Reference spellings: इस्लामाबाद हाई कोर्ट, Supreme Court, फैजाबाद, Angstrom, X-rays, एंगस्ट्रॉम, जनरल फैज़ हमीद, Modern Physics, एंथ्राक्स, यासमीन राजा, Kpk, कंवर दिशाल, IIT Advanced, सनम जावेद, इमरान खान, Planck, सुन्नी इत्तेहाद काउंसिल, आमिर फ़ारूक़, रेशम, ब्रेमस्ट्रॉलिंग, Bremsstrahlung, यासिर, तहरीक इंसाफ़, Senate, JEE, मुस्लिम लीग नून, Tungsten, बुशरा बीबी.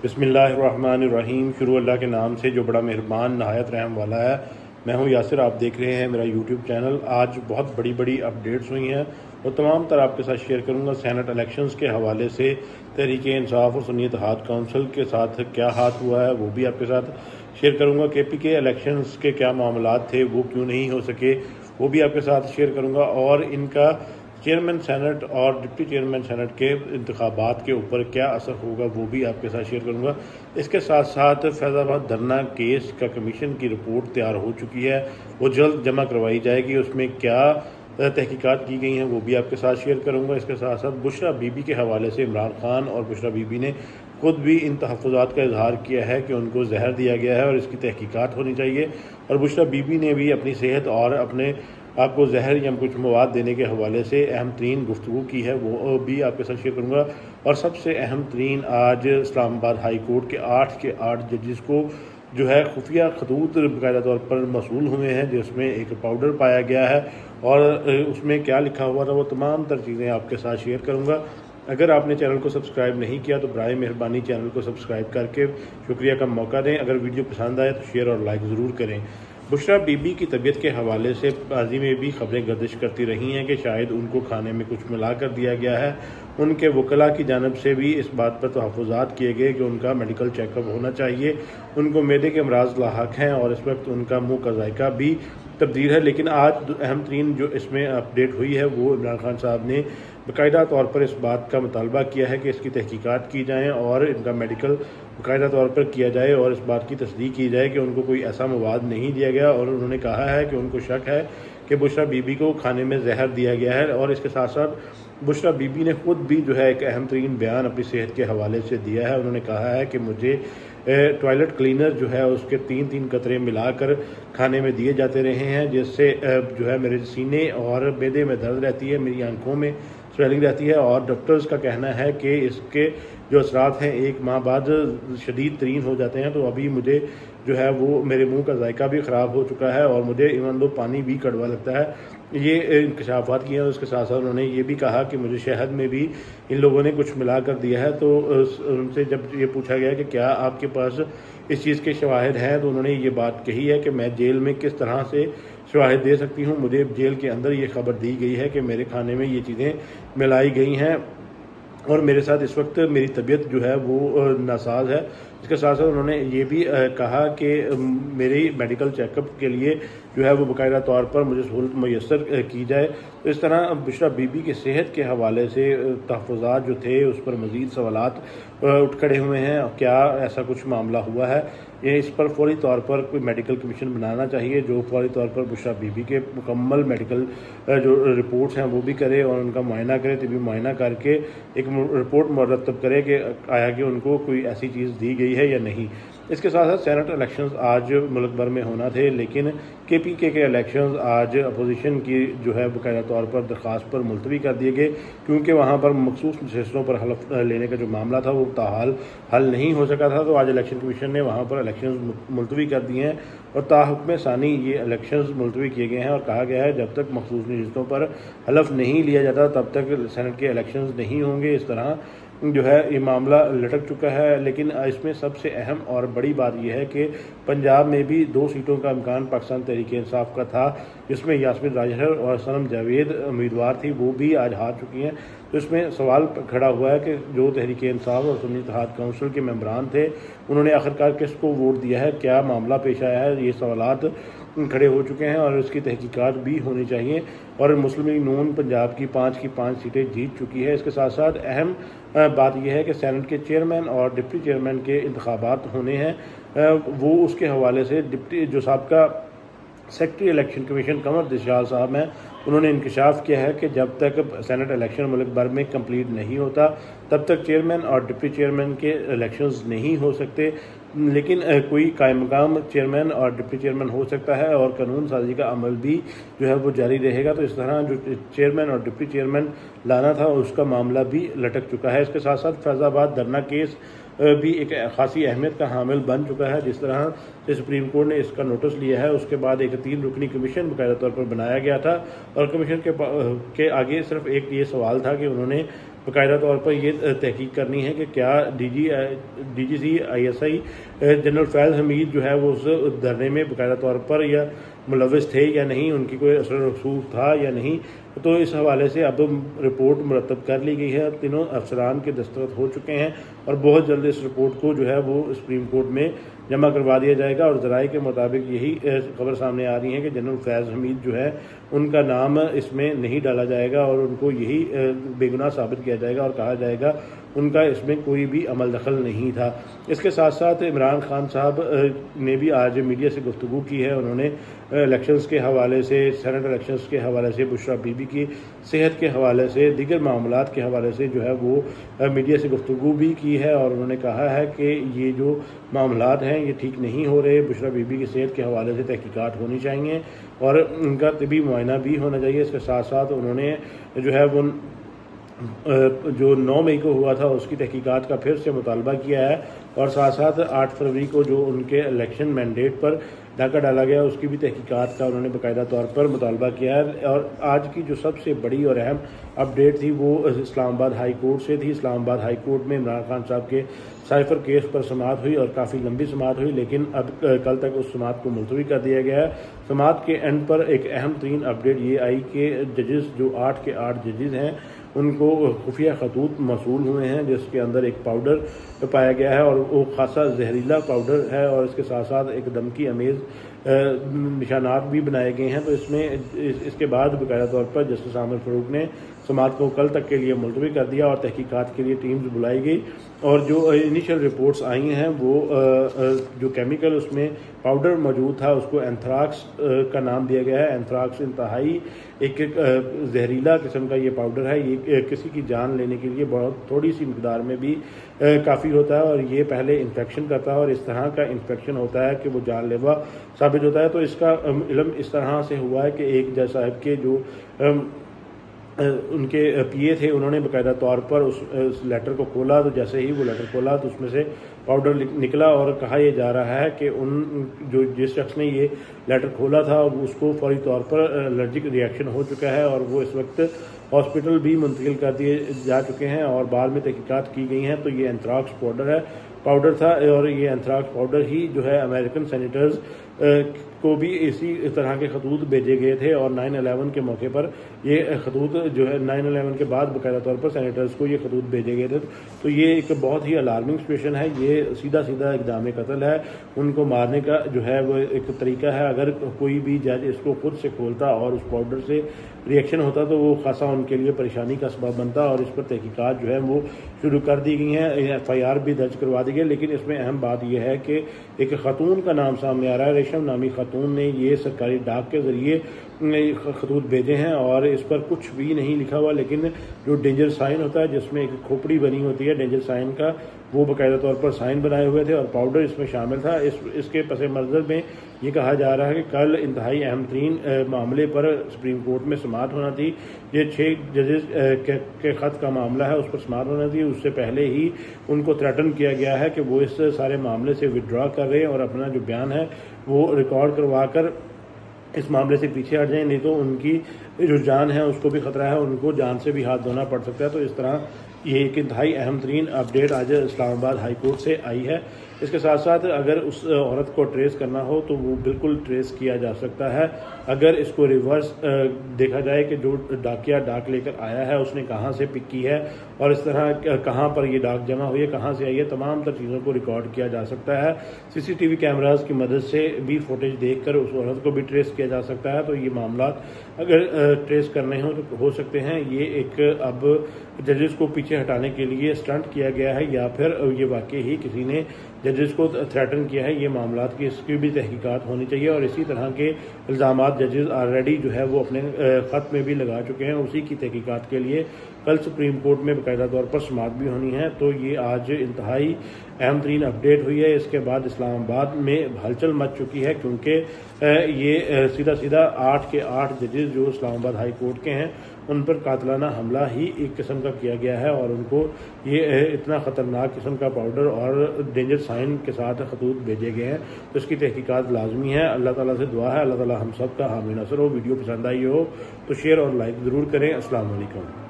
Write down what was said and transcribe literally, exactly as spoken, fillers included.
बिस्मिल्लाहिर्रहमानिर्रहीम। शुरू अल्लाह के नाम से जो बड़ा मेहरबान नहायत रहम वाला है। मैं हूँ यासिर, आप देख रहे हैं मेरा यूट्यूब चैनल। आज बहुत बड़ी बड़ी अपडेट्स हुई हैं और तमाम तरह आपके साथ शेयर करूँगा। सेनेट इलेक्शंस के हवाले से तहरीक इंसाफ़ और सुन्नी इत्तेहाद काउंसिल के साथ क्या हाथ हुआ है वो भी आपके साथ शेयर करूँगा। के पी के इलेक्शंस के क्या मामलात थे, वो क्यों नहीं हो सके, वो भी आपके साथ शेयर करूँगा। और इनका चेयरमैन सेनेट और डिप्टी चेयरमैन सेनेट के इंतखाबात के ऊपर क्या असर होगा वो भी आपके साथ शेयर करूंगा। इसके साथ साथ फैजाबाद धरना केस का कमीशन की रिपोर्ट तैयार हो चुकी है, वो जल्द जमा करवाई जाएगी। उसमें क्या तहकीकात की गई हैं वो भी आपके साथ शेयर करूंगा। इसके साथ साथ बुशरा बीबी के हवाले से इमरान खान और बुशरा बीबी ने खुद भी इन तहफ़्फ़ुज़ात का इजहार किया है कि उनको जहर दिया गया है और इसकी तहकीकात होनी चाहिए। और बुशरा बीबी ने भी अपनी सेहत और अपने आपको जहर या कुछ मवाद देने के हवाले से अहम तरीन गुफ्तगू की है, वो भी आपके साथ शेयर करूँगा। और सबसे अहम तरीन आज इस्लामाबाद हाई कोर्ट के आठ के आठ जजेस को जो है खुफिया खतूत बाकायदा तौर पर मसूल हुए हैं, जिसमें एक पाउडर पाया गया है और उसमें क्या लिखा हुआ था वो तमाम तर चीज़ें आपके साथ शेयर करूँगा। अगर आपने चैनल को सब्सक्राइब नहीं किया तो बराए मेहरबानी चैनल को सब्सक्राइब करके शुक्रिया का मौका दें। अगर वीडियो पसंद आए तो शेयर और लाइक ज़रूर करें। बुशरा बीबी की तबीयत के हवाले से माजी में भी खबरें गर्दिश करती रही हैं कि शायद उनको खाने में कुछ मिला कर दिया गया है। उनके वकला की जानब से भी इस बात पर तहफ़्फ़ुज़ात किए गए कि उनका मेडिकल चेकअप होना चाहिए। उनको मेदे के अमराज लाहक हैं और इस वक्त उनका मुँह का जायका भी तब्दील है। लेकिन आज अहम तरीन जो इसमें अपडेट हुई है वो इमरान खान साहब ने बाकायदा तौर पर इस बात का मुतालबा किया है कि इसकी तहकीकात की जाएँ और इनका मेडिकल बाकायदा तौर पर किया जाए और इस बात की तस्दीक की जाए कि उनको कोई ऐसा मवाद नहीं दिया गया। और उन्होंने कहा है कि उनको शक है कि बुशरा बीबी को खाने में जहर दिया गया है। और इसके साथ साथ बुशरा बीबी ने खुद भी जो है एक अहम तरीन बयान अपनी सेहत के हवाले से दिया है। उन्होंने कहा है कि मुझे टॉयलेट क्लीनर जो है उसके तीन तीन कतरे मिलाकर खाने में दिए जाते रहे हैं, जिससे जो है मेरे सीने और बेदे में दर्द रहती है, मेरी आंखों में स्वेलिंग रहती है। और डॉक्टर्स का कहना है कि इसके जो असरात हैं एक माह बाद शदीद तरीन हो जाते हैं। तो अभी मुझे जो है वो मेरे मुंह का जायका भी ख़राब हो चुका है और मुझे इवन दो पानी भी कड़वा लगता है। ये इंकशाफात किए हैं। उसके साथ साथ उन्होंने ये भी कहा कि मुझे शहद में भी इन लोगों ने कुछ मिला कर दिया है। तो उनसे जब ये पूछा गया कि क्या आपके पास इस चीज़ के शवाहिद हैं तो उन्होंने ये बात कही है कि मैं जेल में किस तरह से शवाहिद दे सकती हूँ। मुझे जेल के अंदर ये खबर दी गई है कि मेरे खाने में ये चीज़ें मिलाई गई हैं और मेरे साथ इस वक्त मेरी तबीयत जो है वो नासाज है। इसके साथ साथ उन्होंने ये भी कहा कि मेरे मेडिकल चेकअप के लिए जो है वो बाकायदा तौर पर मुझे सहूलत मैसर की जाए। तो इस तरह बुशरा बीबी के सेहत के हवाले से तहफ़्फ़ुज़ात जो थे उस पर मज़ीद सवालात उठ खड़े हुए हैं। क्या ऐसा कुछ मामला हुआ है, ये इस पर फौरी तौर पर कोई मेडिकल कमीशन बनाना चाहिए जो फौरी तौर पर बुशरा बीबी के मुकम्मल मेडिकल जो रिपोर्ट्स हैं वो भी करे और उनका मुआयना करे। तभी मुआयना करके एक रिपोर्ट मुरतब करे कि आया कि उनको कोई ऐसी चीज़ दी गई है या नहीं। इसके साथ साथ सेनेट इलेक्शंस आज मुल्क भर में होना थे, लेकिन के पी के के इलेक्शंस आज अपोजिशन की जो है बाकायदा तौर पर दरख्वास्त पर मुलतवी कर दिए गए, क्योंकि वहाँ पर मखसूस नशस्तों पर हल्फ लेने का जो मामला था वो ताहाल हल नहीं हो सका था। तो आज इलेक्शन कमीशन ने वहाँ पर इलेक्शंस मुलतवी कर दिए हैं और ताहुक्म सानी ये इलेक्शंस मुलतवी किए गए हैं। और कहा गया है जब तक मखसूस नशस्तों पर हल्फ नहीं लिया जाता तब तक सेनेट के इलेक्शंस नहीं होंगे। इस तरह जो है ये मामला लटक चुका है। लेकिन इसमें सबसे अहम और बड़ी बात यह है कि पंजाब में भी दो सीटों का इम्कान पाकिस्तान तहरीक इंसाफ का था, जिसमें यासमीन राजा और सनम जावेद उम्मीदवार थी, वो भी आज हार चुकी हैं। तो इसमें सवाल खड़ा हुआ है कि जो तहरीक इंसाफ और सुन्नी इत्तेहाद काउंसिल के मेम्बरान थे उन्होंने आखिरकार किसको वोट दिया है, क्या मामला पेश आया है, ये सवालात खड़े हो चुके हैं और इसकी तहकीकात भी होनी चाहिए। और मुस्लिम लीग नून पंजाब की पाँच की पाँच सीटें जीत चुकी है। इसके साथ साथ अहम बात यह है कि सेनेट के चेयरमैन और डिप्टी चेयरमैन के इंतखाबात होने हैं, वो उसके हवाले से डिप्टी जो साबका सेक्रेटरी इलेक्शन कमीशन कंवर दिशाल साहब हैं उन्होंने इंकशाफ किया है कि जब तक सेनेट इलेक्शन मुल्क भर में कंप्लीट नहीं होता तब तक चेयरमैन और डिप्टी चेयरमैन के इलेक्शंस नहीं हो सकते, लेकिन कोई कायम मकाम चेयरमैन और डिप्टी चेयरमैन हो सकता है और कानून साजी का अमल भी जो है वो जारी रहेगा। तो इस तरह जो चेयरमैन और डिप्टी चेयरमैन लाना था उसका मामला भी लटक चुका है। इसके साथ साथ फैजाबाद धरना केस भी एक खासी अहमियत का हामिल बन चुका है। जिस तरह से सुप्रीम कोर्ट ने इसका नोटिस लिया है उसके बाद एक तीन रुकनी कमीशन बाकायदा तौर पर बनाया गया था और कमीशन के, के आगे सिर्फ एक ये सवाल था कि उन्होंने बाकायदा तौर पर यह तहकीक करनी है कि क्या D G D G C I S I जनरल फैज़ हमीद जो है वो उस धरने में बाकायदा तौर पर या मुलविस थे या नहीं, उनकी कोई असर रसूख था या नहीं। तो इस हवाले से अब रिपोर्ट मुरतब कर ली गई है, तीनों अफसरान के दस्तखत हो चुके हैं और बहुत जल्द इस रिपोर्ट को जो है वो सुप्रीम कोर्ट में जमा करवा दिया जाएगा। और ज़राए के मुताबिक यही खबर सामने आ रही है कि जनरल फैज़ हमीद जो है उनका नाम इसमें नहीं डाला जाएगा और उनको यही बेगुनाह साबित किया जाएगा और कहा जाएगा उनका इसमें कोई भी अमल दखल नहीं था। इसके साथ साथ इमरान खान साहब ने भी आज मीडिया से गुफ्तगू की है। उन्होंने इलेक्शंस के हवाले से, सेनेट इलेक्शंस के हवाले से, बुशरा बीबी की सेहत के हवाले से, दीगर मामलात के हवाले से जो है वो मीडिया से गुफ्तगू भी की है और उन्होंने कहा है कि ये जो मामलात हैं ये ठीक नहीं हो रहे। बुशरा बीबी की सेहत के हवाले से तहकीकात होनी चाहिए और उनका तबी मुआयना भी होना चाहिए। इसके साथ साथ उन्होंने जो है वो जो नौ मई को हुआ था उसकी तहकीकात का फिर से मुतालबा किया है और साथ साथ आठ फरवरी को जो उनके इलेक्शन मैंडेट पर डाका डाला गया उसकी भी तहकीकात का उन्होंने बाकायदा तौर पर मुतालबा किया है। और आज की जो सबसे बड़ी और अहम अपडेट थी वो इस्लामाबाद हाई कोर्ट से थी। इस्लामाबाद हाई कोर्ट में इमरान खान साहब के साइफर केस पर समाअत हुई और काफ़ी लंबी समाअत हुई, लेकिन अब कल तक उस समाअत को मुलतवी कर दिया गया है। समाअत के एंड पर एक अहम तरीन अपडेट ये आई कि जजेस जो आठ के आठ जजेस हैं उनको खुफिया खतूत मौसूल हुए हैं जिसके अंदर एक पाउडर पाया गया है और वो खासा जहरीला पाउडर है और इसके साथ साथ एक दमकी अमेज़ निशानात भी बनाए गए हैं। तो इसमें इस, इसके बाद बाकायदा तौर पर जस्टिस आमिर फ़ारूक ने समाअत को कल तक के लिए मुलतवी कर दिया और तहकीकात के लिए टीम्स बुलाई गई और जो इनिशियल रिपोर्ट्स आई हैं वो जो केमिकल उसमें पाउडर मौजूद था उसको एंथ्राक्स का नाम दिया गया है। एंथ्राक्स इंतहाई एक जहरीला किस्म का ये पाउडर है, ये किसी की जान लेने के लिए बहुत थोड़ी सी मकदार में भी काफ़ी होता है और ये पहले इन्फेक्शन करता है और इस तरह का इन्फेक्शन होता है कि वो जानलेवा साबित होता है। तो इसका इल्म इस तरह से हुआ है कि एक जज साहब के जो उनके पीए थे उन्होंने बाकायदा तौर पर उस, उस लेटर को खोला, तो जैसे ही वो लेटर खोला तो उसमें से पाउडर निकला और कहा यह जा रहा है कि उन जो जिस शख्स ने ये लेटर खोला था उसको फौरी तौर पर एलर्जिक रिएक्शन हो चुका है और वो इस वक्त हॉस्पिटल भी मुंतकिल कर दिए जा चुके हैं और बाद में तहकीकात की गई हैं। तो ये एंथ्राक्स पाउडर है पाउडर था और ये एंथ्राक्स पाउडर ही जो है अमेरिकन सेनेटर्स को भी इसी तरह के खतूत भेजे गए थे और नाइन इलेवन के मौके पर ये खतूत जो है नाइन इलेवन के बाद बाकायदा तौर पर सेनेटर्स को ये खतूत भेजे गए थे। तो ये एक बहुत ही अलार्मिंग सिचुएशन है, ये सीधा सीधा इक़दाम कत्ल है, उनको मारने का जो है वो एक तरीका है। अगर कोई भी जज इसको खुद से खोलता और उस पाउडर से रिएक्शन होता तो वो खासा उनके लिए परेशानी का सबब बनता और इस पर तहकीकात जो है वो शुरू कर दी गई हैं, एफ आई आर भी दर्ज करवा दी गई। लेकिन इसमें अहम बात यह है कि एक ख़ातून का नाम सामने आ रहा है। रेशम नामी ख़ातून ने ये सरकारी डाक के ज़रिए खतूत भेजे हैं और इस पर कुछ भी नहीं लिखा हुआ, लेकिन जो डेंजर साइन होता है जिसमें एक खोपड़ी बनी होती है डेंजर साइन का, वो बाकायदा तौर पर साइन बनाए हुए थे और पाउडर इसमें शामिल था। इस इसके पस मंज़र में ये कहा जा रहा है कि कल इंतहाई अहम तरीन मामले पर सुप्रीम कोर्ट में समाअत होना थी। ये छः जजेस के, के ख़त का मामला है, उस पर समाअत होना थी। उससे पहले ही उनको थ्रेटन किया गया है कि वो इस सारे मामले से विड्रॉ कर रहे हैं और अपना जो बयान है वो रिकॉर्ड करवा कर इस मामले से पीछे हट जाएं, नहीं तो उनकी जो जान है उसको भी ख़तरा है, उनको जान से भी हाथ धोना पड़ सकता है। तो इस तरह ये एक इंतहाई अहम तरीन अपडेट आज इस्लामाबाद हाई कोर्ट से आई है। इसके साथ साथ अगर उस औरत को ट्रेस करना हो तो वो बिल्कुल ट्रेस किया जा सकता है। अगर इसको रिवर्स देखा जाए कि जो डाकिया डाक लेकर आया है उसने कहाँ से पिक की है और इस तरह कहाँ पर ये डाक जमा हुई है, कहाँ से आई है, तमाम तर चीज़ों को रिकॉर्ड किया जा सकता है। सीसीटीवी कैमरास की मदद से भी फुटेज देखकर उस औरत को भी ट्रेस किया जा सकता है। तो ये मामला अगर ट्रेस करने हों तो हो सकते हैं। ये एक अब जजेस को पीछे हटाने के लिए स्टंट किया गया है या फिर ये वाकई ही किसी ने जजेस को थ्रेटन किया है। ये मामला की इसकी भी तहकीकात होनी चाहिए और इसी तरह के इल्ज़ाम जजेस ऑलरेडी जो है वो अपने ख़त में भी लगा चुके हैं, उसी की तहकीकात के लिए कल सुप्रीम कोर्ट में बाकायदा तौर पर समाअत भी होनी है। तो ये आज इंतहाई अहम तरीन अपडेट हुई है। इसके बाद इस्लामाबाद में हलचल मच चुकी है क्योंकि ये सीधा सीधा आठ के आठ जजेस जो इस्लामाबाद हाई कोर्ट के हैं उन पर कातलाना हमला ही एक किस्म का किया गया है और उनको ये इतना ख़तरनाक किस्म का पाउडर और डेंजर साइन के साथ खतूत भेजे गए हैं। तो इसकी तहकीकात लाजमी है। अल्लाह ताला से दुआ है अल्लाह ताला हम सब का हामी नासर हो। वीडियो पसंद आई हो तो शेयर और लाइक ज़रूर करें। अस्सलाम वालेकुम।